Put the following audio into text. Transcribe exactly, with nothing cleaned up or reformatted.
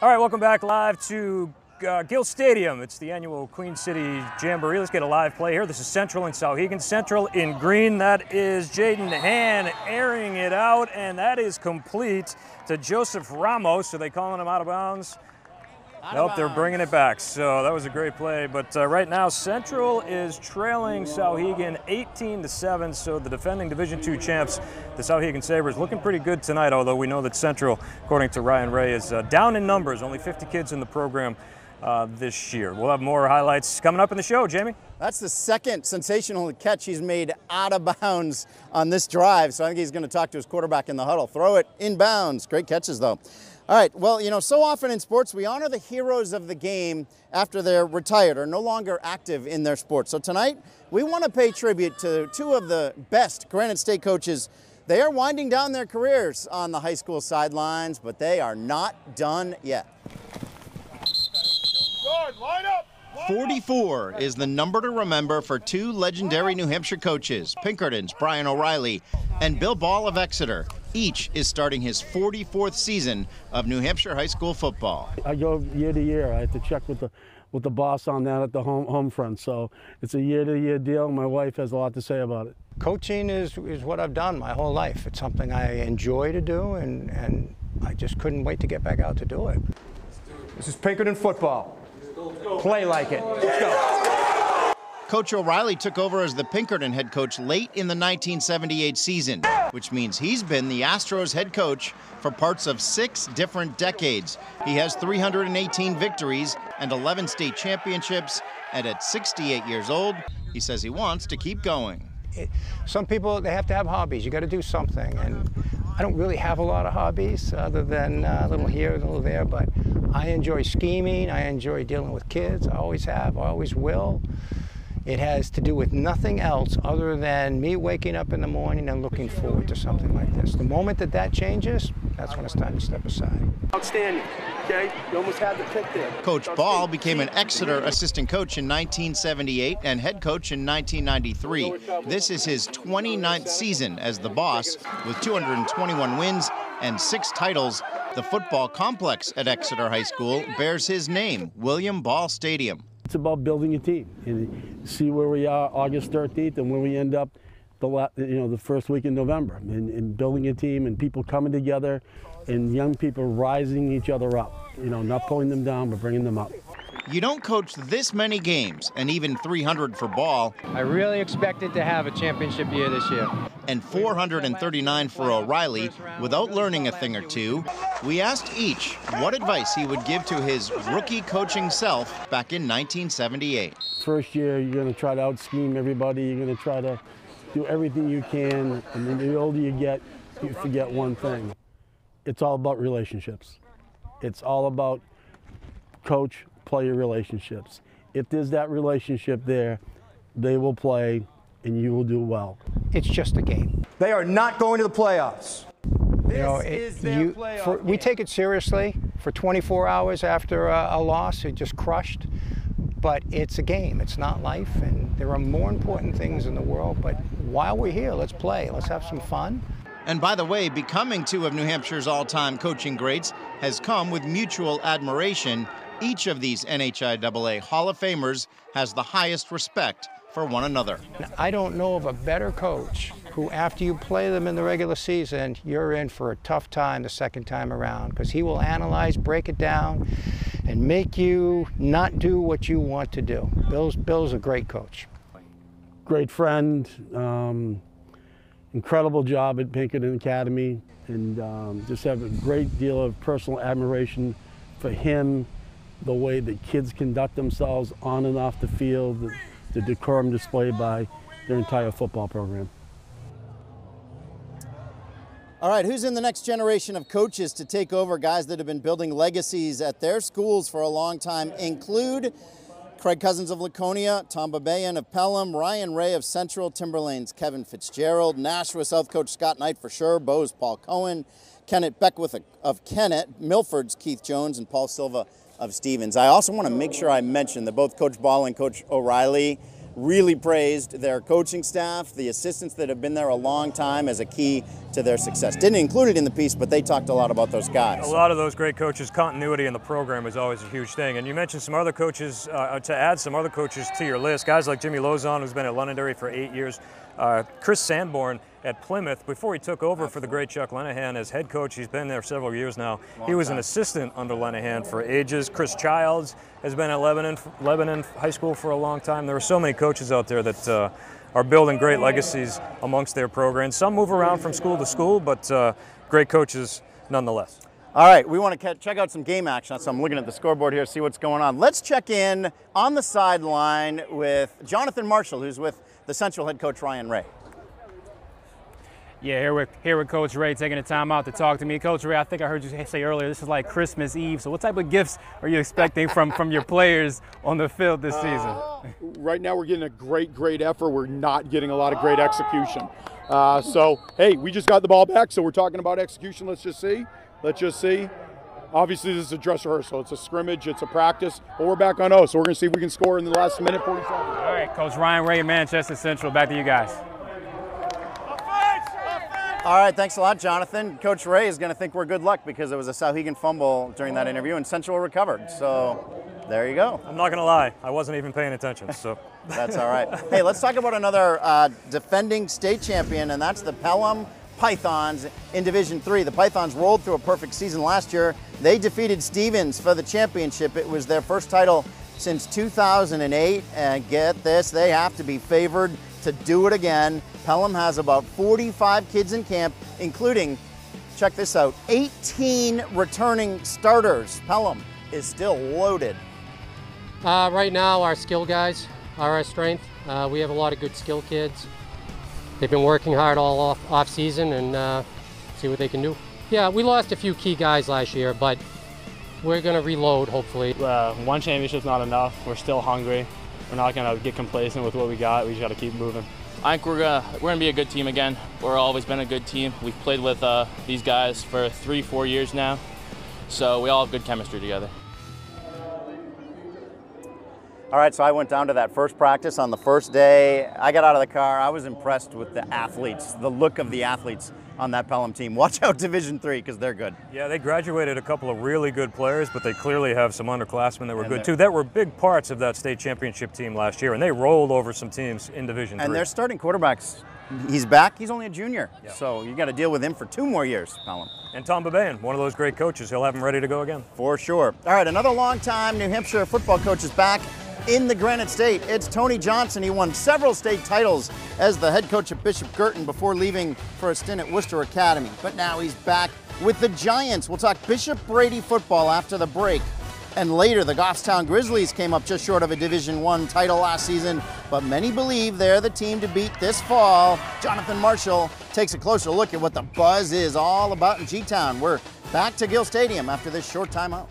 All right, welcome back live to uh, Gill Stadium. It's the annual Queen City Jamboree. Let's get a live play here. This is Central in Souhegan. Central in green. That is Jaden Han airing it out, and that is complete to Joseph Ramos. Are they calling him out of bounds? Out nope, of they're bounds. Bringing it back. So that was a great play. But uh, right now, Central is trailing Souhegan eighteen to seven. So the defending Division two champs, the Souhegan Sabers, looking pretty good tonight, although we know that Central, according to Ryan Ray, is uh, down in numbers. Only fifty kids in the program uh, this year. We'll have more highlights coming up in the show. Jamie? That's the second sensational catch he's made out of bounds on this drive. So I think he's going to talk to his quarterback in the huddle. Throw it in bounds. Great catches, though. All right, well, you know, so often in sports, we honor the heroes of the game after they're retired or no longer active in their sport. So tonight, we want to pay tribute to two of the best Granite State coaches. They are winding down their careers on the high school sidelines, but they are not done yet. forty-four is the number to remember for two legendary New Hampshire coaches, Pinkerton's Brian O'Reilly and Bill Ball of Exeter. Each is starting his forty-fourth season of New Hampshire high school football. I go year to year. I have to check with the with the boss on that at the home home front. So it's a year to year deal. My wife has a lot to say about it. Coaching is is what I've done my whole life. It's something I enjoy to do, and and I just couldn't wait to get back out to do it. This is Pinkerton football. Play like it. Let's go. Coach O'Reilly took over as the Pinkerton head coach late in the nineteen seventy-eight season, which means he's been the Astros head coach for parts of six different decades. He has three hundred eighteen victories and eleven state championships, and at sixty-eight years old, he says he wants to keep going. It, some people, they have to have hobbies. You got to do something, and I don't really have a lot of hobbies other than uh, a little here and a little there, but I enjoy scheming, I enjoy dealing with kids, I always have, I always will. It has to do with nothing else other than me waking up in the morning and looking forward to something like this. The moment that that changes, that's when it's time to step aside. Outstanding, okay? You almost had the pick there. Coach Ball became an Exeter assistant coach in nineteen seventy-eight and head coach in nineteen ninety-three. This is his twenty-ninth season as the boss with two hundred twenty-one wins and six titles. The football complex at Exeter High School bears his name, William Ball Stadium. It's about building a team and see where we are August thirteenth and where we end up the la you know the first week in November, and, and building a team and people coming together and young people rising each other up, you know, not pulling them down but bringing them up. You don't coach this many games, and even three hundred for Ball. I really expected to have a championship year this year. And four hundred thirty-nine for O'Reilly, without learning a thing or two. We asked each what advice he would give to his rookie coaching self back in nineteen seventy-eight. First year, you're going to try to out-scheme everybody. You're going to try to do everything you can. And then the older you get, you forget one thing. It's all about relationships. It's all about coach, player relationships. If there's that relationship there, they will play and you will do well. It's just a game. They are not going to the playoffs. This you know, it, is their you, playoff for, we take it seriously. For twenty-four hours after a, a loss, it just crushed. But it's a game. It's not life. And there are more important things in the world. But while we're here, let's play. Let's have some fun. And by the way, becoming two of New Hampshire's all-time coaching greats has come with mutual admiration. Each of these N H I A A Hall of Famers has the highest respect for one another. I don't know of a better coach who, after you play them in the regular season, you're in for a tough time the second time around, because he will analyze, break it down, and make you not do what you want to do. Bill's, Bill's a great coach. Great friend, um, incredible job at Pinkerton Academy, and um, just have a great deal of personal admiration for him. The way that kids conduct themselves on and off the field, the, the decorum displayed by their entire football program. All right, who's in the next generation of coaches to take over? Guys that have been building legacies at their schools for a long time include Craig Cousins of Laconia, Tom Babayan of Pelham, Ryan Ray of Central, Timberlane's Kevin Fitzgerald, Nashua South coach Scott Knight for sure, Bo's Paul Cohen, Kenneth Beckwith of Kennett, Milford's Keith Jones, and Paul Silva of Stevens. I also want to make sure I mention that both Coach Ball and Coach O'Reilly really praised their coaching staff, the assistants that have been there a long time as a key to their success. Didn't include it in the piece, but they talked a lot about those guys. A lot of those great coaches, continuity in the program is always a huge thing. And you mentioned some other coaches, uh, to add some other coaches to your list, guys like Jimmy Lozon, who's been at Londonderry for eight years, uh, Chris Sanborn at Plymouth before he took over for the great Chuck Lenahan as head coach. He's been there several years now. Long he was time. An assistant under Lenahan for ages. Chris Childs has been at Lebanon, Lebanon High School for a long time. There are so many coaches out there that uh, are building great legacies amongst their programs. Some move around from school to school, but uh, great coaches nonetheless. All right, we want to check out some game action, so I'm looking at the scoreboard here, see what's going on. Let's check in on the sideline with Jonathan Marshall, who's with the Central head coach Ryan Ray. Yeah, here with, here with Coach Ray taking the time out to talk to me. Coach Ray, I think I heard you say earlier, this is like Christmas Eve, so what type of gifts are you expecting from, from your players on the field this uh, season? Right now we're getting a great, great effort. We're not getting a lot of great execution. Uh, so, hey, we just got the ball back, so we're talking about execution. Let's just see. Let's just see. Obviously, this is a dress rehearsal. It's a scrimmage. It's a practice. But we're back on O, so we're going to see if we can score in the last minute, forty seconds. All right, Coach Ryan Ray, Manchester Central, back to you guys. All right, thanks a lot, Jonathan. Coach Ray is going to think we're good luck because there was a Souhegan fumble during that interview, and Central recovered. So there you go. I'm not going to lie. I wasn't even paying attention. So that's all right. Hey, let's talk about another uh, defending state champion, and that's the Pelham Pythons in Division three. The Pythons rolled through a perfect season last year. They defeated Stevens for the championship. It was their first title since two thousand eight, and get this, they have to be favored to do it again. Pelham has about forty-five kids in camp, including, check this out, eighteen returning starters. Pelham is still loaded. Uh, right now, our skill guys are our strength. Uh, we have a lot of good skill kids. They've been working hard all off, off season, and uh, see what they can do. Yeah, we lost a few key guys last year, but we're gonna reload, hopefully. Uh, one championship's not enough. We're still hungry. We're not gonna get complacent with what we got. We just gotta keep moving. I think we're gonna, we're gonna be a good team again. We've always been a good team. We've played with uh, these guys for three, four years now, so we all have good chemistry together. All right, so I went down to that first practice on the first day. I got out of the car. I was impressed with the athletes, the look of the athletes on that Pelham team. Watch out Division three, because they're good. Yeah, they graduated a couple of really good players, but they clearly have some underclassmen that were and good too. That were big parts of that state championship team last year, and they rolled over some teams in Division three. And their starting quarterback's, he's back, he's only a junior. Yeah. So you got to deal with him for two more years, Pelham. And Tom Babayan, one of those great coaches. He'll have him ready to go again. For sure. All right, another long-time New Hampshire football coach is back in the Granite State. It's Tony Johnson. He won several state titles as the head coach of Bishop Girton before leaving for a stint at Worcester Academy. But now he's back with the Giants. We'll talk Bishop Brady football after the break. And later, the Goffstown Grizzlies came up just short of a Division One title last season, but many believe they're the team to beat this fall. Jonathan Marshall takes a closer look at what the buzz is all about in G-Town. We're back to Gill Stadium after this short timeout.